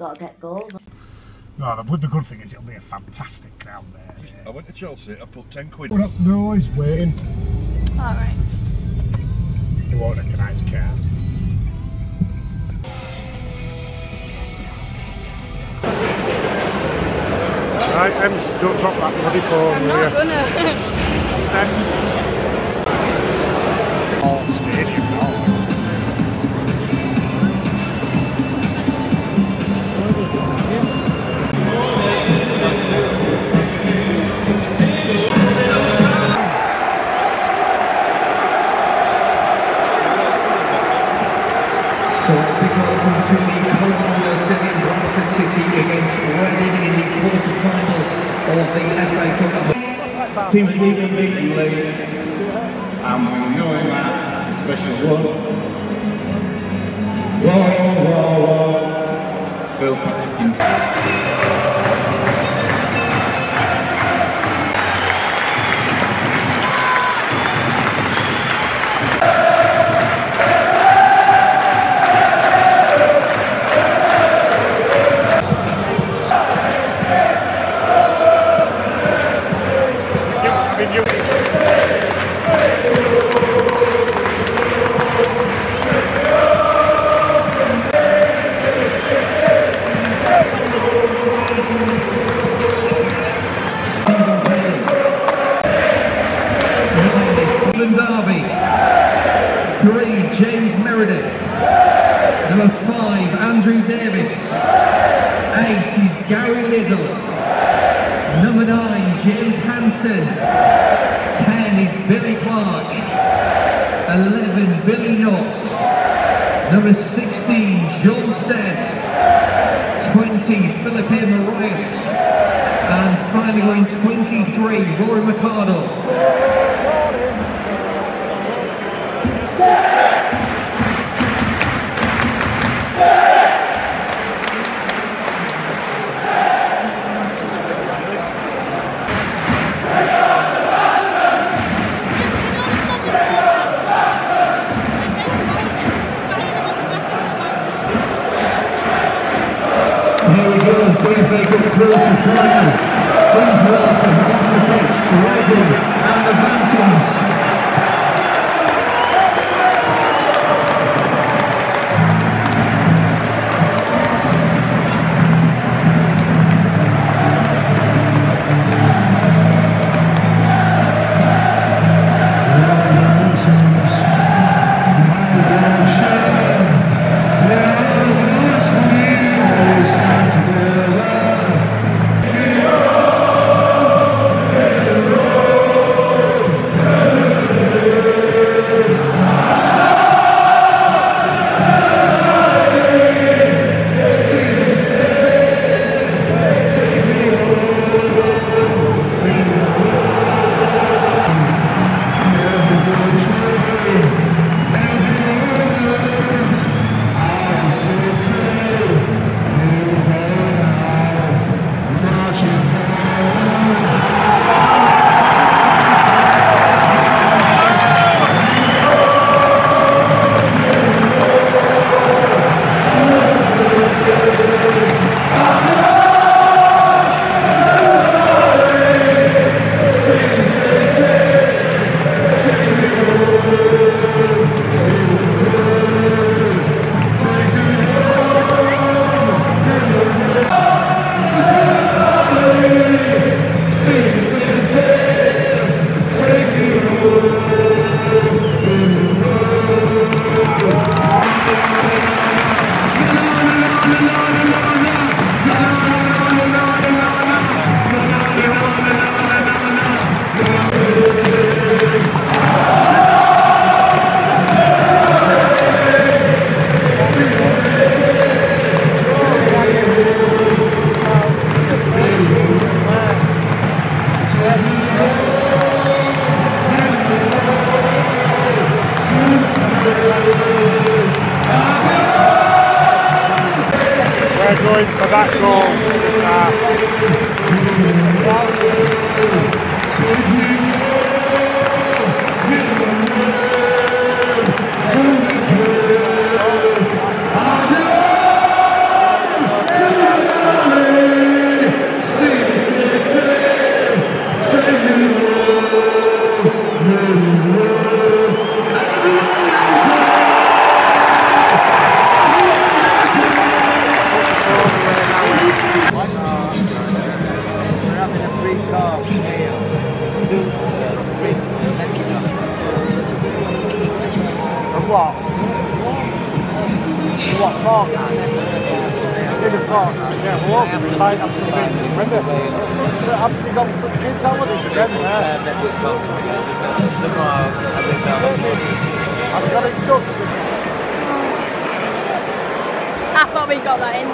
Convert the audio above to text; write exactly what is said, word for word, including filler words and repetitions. got to get goals. No, the good thing is it'll be a fantastic crowd there. Just, I went to Chelsea, I put ten quid. Well, no, he's waiting. All right. You won't recognise the car. Right, Ems, don't drop that bloody phone. I'm not gonna. All stadium always. So, big welcome to the Colonial Stadium, Bradford City against Reading in the quarter-final of the F A Cup. Team Cleveland beat you late, and we know him as a special one. Whoa, whoa, whoa, Phil Patkinson. Three, James Meredith. Number five, Andrew Davis. Eight is Gary Liddell. Number nine, James Hansen. Ten is Billy Clark. Eleven, Billy Knott. Number sixteen, Joel Stead. Twenty, Philippe Morales. And finally, line twenty-three, Rory McArdle. F A Cup quarter-final. Please welcome onto the pitch, Reading and the Bantams. Two! what? What, fortnight? In a fortnight, yeah. We'll also be buying up some bits in winter. I've got some kids out with us again there. I've got it tucked. I thought we got that in